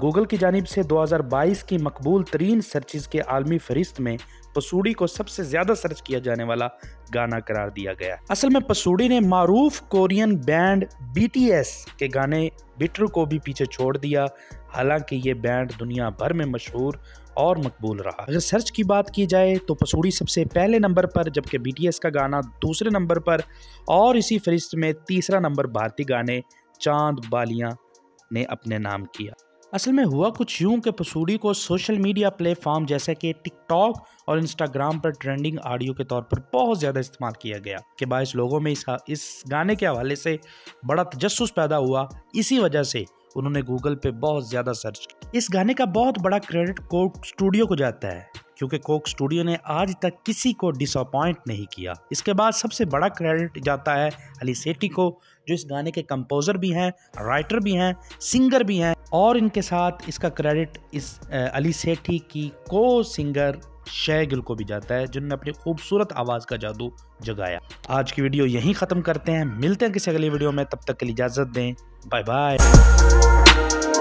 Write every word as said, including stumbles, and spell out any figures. Google की जानिब से दो हज़ार बाईस की मकबूल तरीन सर्चेज के आलमी फहरिस्त में पसूड़ी को सबसे ज्यादा सर्च किया जाने वाला गाना करार दिया गया। असल में पसूड़ी ने मारूफ Korean band B T S के गाने बिटर को भी पीछे छोड़ दिया, हालांकि ये बैंड दुनिया भर में मशहूर और मकबूल रहा। अगर सर्च की बात की जाए तो पसूड़ी सबसे पहले नंबर पर, जबकि बी टी एस का गाना दूसरे नंबर पर और इसी फहरिस्त में तीसरा नंबर भारतीय गाने चांद बालियाँ ने अपने नाम किया। असल में हुआ कुछ यूं कि पसूड़ी को सोशल मीडिया प्लेटफॉर्म जैसे कि टिकटॉक और इंस्टाग्राम पर ट्रेंडिंग ऑडियो के तौर पर बहुत ज़्यादा इस्तेमाल किया गया के बायस लोगों में इस, इस गाने के हवाले से बड़ा तजस्सुस पैदा हुआ। इसी वजह से उन्होंने गूगल पे बहुत ज़्यादा सर्च किया। इस गाने का बहुत बड़ा क्रेडिट कोक स्टूडियो को जाता है, क्योंकि कोक स्टूडियो ने आज तक किसी को डिसअपॉइंट नहीं किया। इसके बाद सबसे बड़ा क्रेडिट जाता है अली सेठी को, जो इस गाने के कंपोज़र भी हैं, राइटर भी हैं, सिंगर भी हैं, और इनके साथ इसका क्रेडिट इस अली सेठी की को सिंगर शाहगुल को भी जाता है, जिन्होंने अपनी खूबसूरत आवाज़ का जादू जगाया। आज की वीडियो यहीं ख़त्म करते हैं, मिलते हैं किसी अगली वीडियो में, तब तक के लिए इजाज़त दें, बाय बाय।